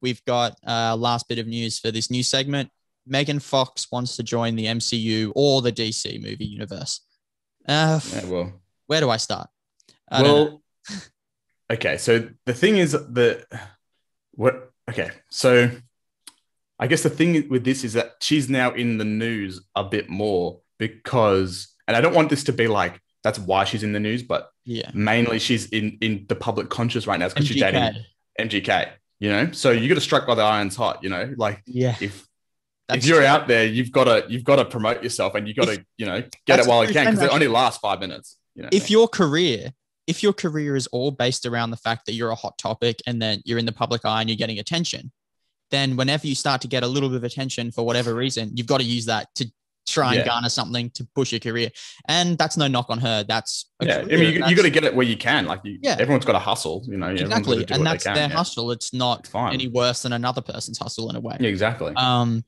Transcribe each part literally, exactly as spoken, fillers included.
we've got a uh, last bit of news for this new segment. Megan Fox wants to join the M C U or the D C movie universe. Uh, yeah, well, where do I start? I well, okay. So the thing is that what? Okay, so I guess the thing with this is that she's now in the news a bit more because, and I don't want this to be like that's why she's in the news, but yeah, mainly she's in in the public conscious right now because she's dating M G K. You know, so you got to strike while the iron's hot. You know, like yeah, if That's if you're true. out there, you've got to you've got to promote yourself, and you got to you know get it while you can because it only lasts five minutes. You know? If your career, if your career is all based around the fact that you're a hot topic and then you're in the public eye and you're getting attention, then whenever you start to get a little bit of attention for whatever reason, you've got to use that to try and yeah. garner something to push your career. And that's no knock on her. That's a yeah. career. I mean, you, you got to get it where you can. Like you, yeah. everyone's got to hustle. You know, exactly, and that's their yeah. hustle. It's not it's any worse than another person's hustle in a way. Yeah, exactly. Um.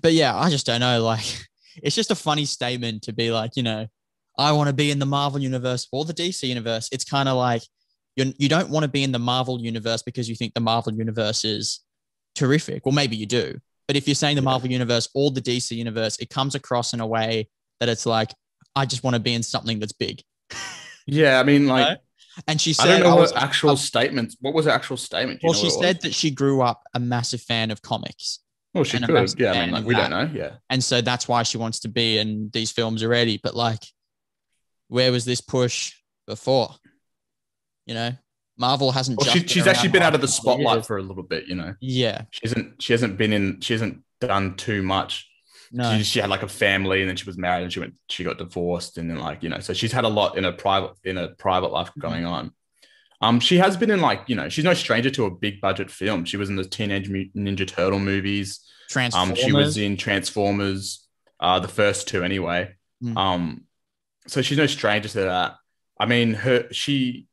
But yeah, I just don't know. Like, it's just a funny statement to be like, you know, I want to be in the Marvel universe or the D C universe. It's kind of like you you don't want to be in the Marvel universe because you think the Marvel universe is terrific. Well, maybe you do. But if you're saying the Marvel universe or the D C universe, it comes across in a way that it's like, I just want to be in something that's big. Yeah, I mean, like, you know? And she said, I don't know I was, what actual uh, statements. What was the actual statement? Do well, you know she said was? that she grew up a massive fan of comics. Well, she could. Yeah, I mean, like, we that. don't know. Yeah. And so that's why she wants to be in these films already. But like, where was this push before? You know, Marvel hasn't. Well, she, she's actually been out of the spotlight years. for a little bit. You know. Yeah. She hasn't. She hasn't been in. She hasn't done too much. No. She, she had like a family, and then she was married, and she went. She got divorced, and then like you know, so she's had a lot in a private in a private life going mm-hmm. on. Um, she has been in like, you know, she's no stranger to a big budget film. She was in the Teenage Mutant Ninja Turtle movies. Transformers. Um, she was in Transformers, uh, the first two anyway. Mm. Um, so she's no stranger to that. I mean, her, she,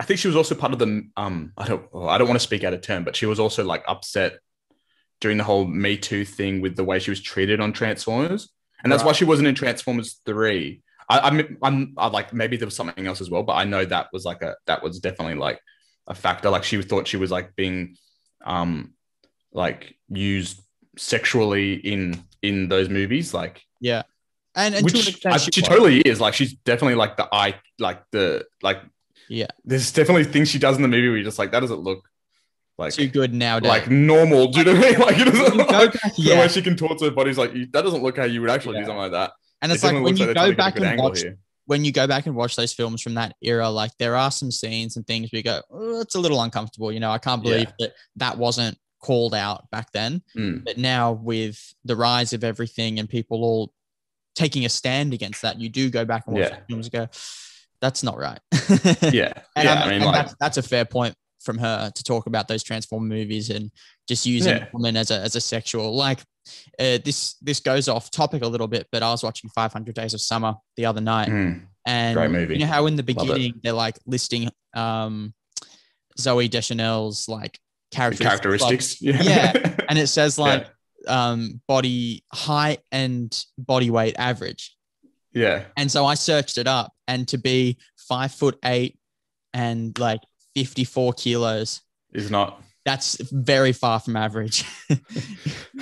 I think she was also part of the, um, I don't, oh, I don't want to speak out of turn, but she was also like upset during the whole Me Too thing with the way she was treated on Transformers. And that's right. why she wasn't in Transformers three. I, I'm, I'm, I like maybe there was something else as well, but I know that was like a that was definitely like a factor. Like she thought she was like being, um, like used sexually in in those movies. Like yeah, and, and which to an extent I, she, she totally is. Like she's definitely like the I like the like yeah. There's definitely things she does in the movie where you're just like that doesn't look like too good nowadays. Like normal, do you know what I mean? Like it doesn't look like yeah. the way she contorts her body's like that doesn't look how you would actually yeah. do something like that. And it's like when you go back and watch, when you go back and watch those films from that era, like there are some scenes and things where you go, oh, it's a little uncomfortable. You know, I can't believe yeah. that that wasn't called out back then. Mm. But now with the rise of everything and people all taking a stand against that, you do go back and watch yeah. films and go, that's not right. yeah. And, yeah, I mean, I mean, and like, that's, that's a fair point from her to talk about those Transformer movies and just using yeah. women as a, as a sexual, like uh, this, this goes off topic a little bit, but I was watching five hundred Days of Summer the other night mm, and great movie. You know how in the beginning they're like listing um, Zooey Deschanel's like characteristics, characteristics. Yeah. yeah. And it says like yeah. um, body height and body weight average. Yeah. And so I searched it up and to be five foot eight and like, fifty-four kilos is not that's very far from average.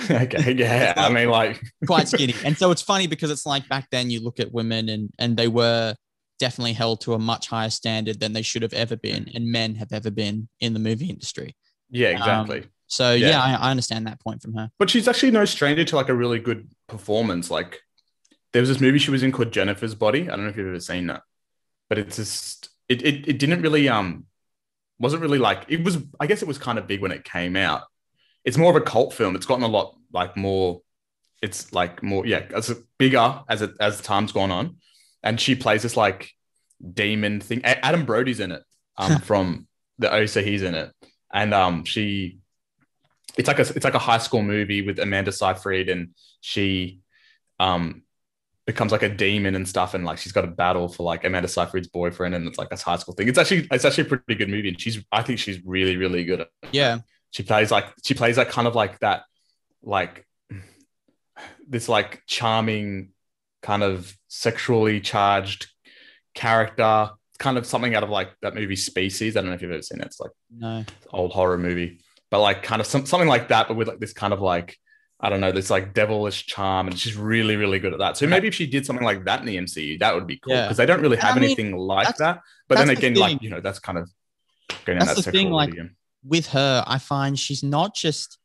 Okay, yeah, I mean like quite skinny. And so it's funny because it's like back then you look at women and and they were definitely held to a much higher standard than they should have ever been and men have ever been in the movie industry. Yeah, exactly. Um, so yeah, yeah I, I understand that point from her. But she's actually no stranger to like a really good performance. Like there was this movie she was in called Jennifer's Body. I don't know if you've ever seen that, but it's just it it, it didn't really um wasn't really like it was I guess it was kind of big when it came out. It's more of a cult film. It's gotten a lot like more it's like more yeah it's bigger as it as time's gone on, and she plays this like demon thing. Adam Brody's in it um from the O C. He's in it, and um she it's like a it's like a high school movie with Amanda Seyfried, and she um becomes like a demon and stuff, and like she's got a battle for like Amanda Seyfried's boyfriend, and it's like a high school thing. It's actually it's actually a pretty good movie, and she's I think she's really really good at it. Yeah, she plays like she plays like kind of like that like this like charming kind of sexually charged character, kind of something out of like that movie Species. I don't know if you've ever seen it. It's like no old horror movie, but like kind of some, something like that, but with like this kind of like, I don't know, this like devilish charm, and she's really, really good at that. So maybe if she did something like that in the M C U, that would be cool, because yeah. they don't really have I mean, anything like that. But then again, the like, you know, that's kind of going down that thing, like again. With her, I find she's not just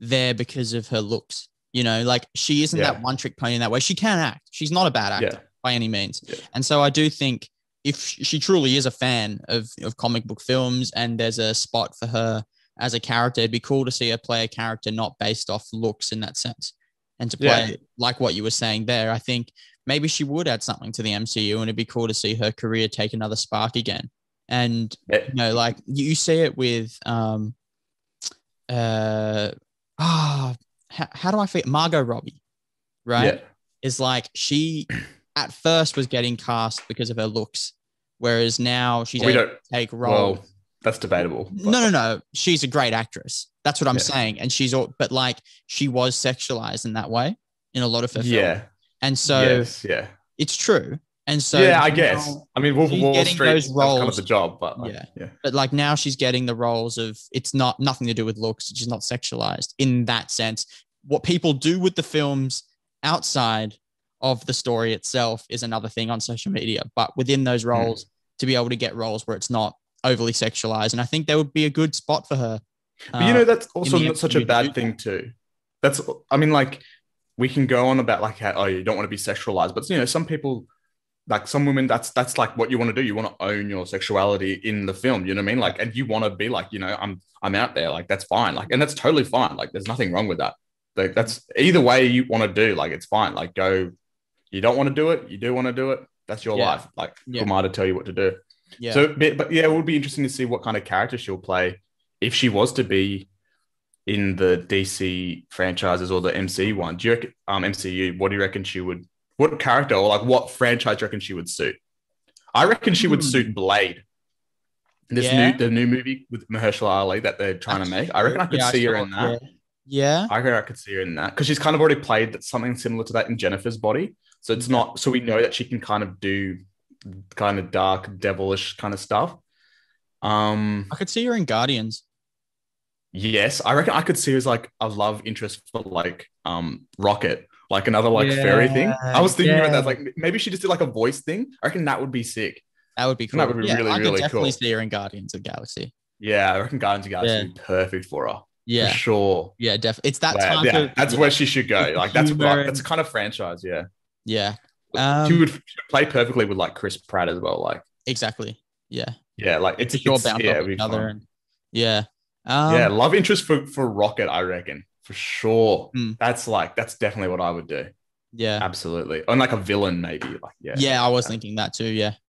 there because of her looks, you know, like she isn't yeah. that one trick pony in that way. She can act. She's not a bad actor yeah. by any means. Yeah. And so I do think if she truly is a fan of, of comic book films and there's a spot for her as a character, it'd be cool to see her play a character not based off looks in that sense, and to play yeah. like what you were saying there. I think maybe she would add something to the M C U, and it'd be cool to see her career take another spark again. And yeah. you know, like you see it with um uh ah oh, how, how do I feel? Margot Robbie, right? Yeah. Is like she at first was getting cast because of her looks, whereas now she's we able to take roles. Well, that's debatable. But. No, no, no. She's a great actress. That's what I'm yeah. saying. And she's all, but like she was sexualized in that way in a lot of her films. Yeah. And so yes, yeah, it's true. And so yeah, I guess. I mean, Wolf of Wall Street, those roles, that's kind of the job, but like, yeah. yeah. But like now she's getting the roles of it's not nothing to do with looks. She's not sexualized in that sense. What people do with the films outside of the story itself is another thing on social media. But within those roles, mm. to be able to get roles where it's not overly sexualized, and I think that would be a good spot for her. But uh, you know, that's also not such a bad thing too. That's, I mean, like we can go on about like how, oh, you don't want to be sexualized, but you know, some people, like some women, that's that's like what you want to do. You want to own your sexuality in the film. You know what I mean? Like, and you want to be like, you know, I'm I'm out there. Like that's fine. Like, and that's totally fine. Like, there's nothing wrong with that. Like, that's either way you want to do. Like, it's fine. Like, go. You don't want to do it. You do want to do it. That's your yeah. life. Like, yeah. who am I to tell you what to do? Yeah. So, but, but yeah, it would be interesting to see what kind of character she'll play if she was to be in the D C franchises or the M C U one. Do you reckon, um, M C U? What do you reckon she would? What character or like what franchise do you reckon she would suit? I reckon she would mm. suit Blade. This yeah. new the new movie with Mahershala Ali that they're trying That's to make. True. I reckon I could yeah, see I her in that. It. Yeah, I reckon I could see her in that because she's kind of already played something similar to that in Jennifer's Body. So it's yeah. not so we know that she can kind of do. Kind of dark, devilish kind of stuff. Um, I could see her in Guardians. Yes, I reckon I could see her as like a love interest for like um Rocket, like another like yeah, fairy thing. I was thinking yeah. about that, like maybe she just did like a voice thing. I reckon that would be sick. That would be cool. That would be yeah, really, I could really definitely cool. see her in Guardians of Galaxy. Yeah, I reckon Guardians of Galaxy yeah. would be perfect for her. Yeah, for sure. Yeah, definitely. It's that time. Yeah, that's yeah. where she should go. It's like that's what, that's a kind of franchise. Yeah. Yeah. Um, she would play perfectly with like Chris Pratt as well, like exactly, yeah, yeah, like it's, it's, it's yeah, up another and, yeah, um, yeah, love interest for for Rocket, I reckon for sure. Mm. That's like that's definitely what I would do. Yeah, absolutely, and like a villain maybe, like yeah, yeah, I was yeah. thinking that too. Yeah,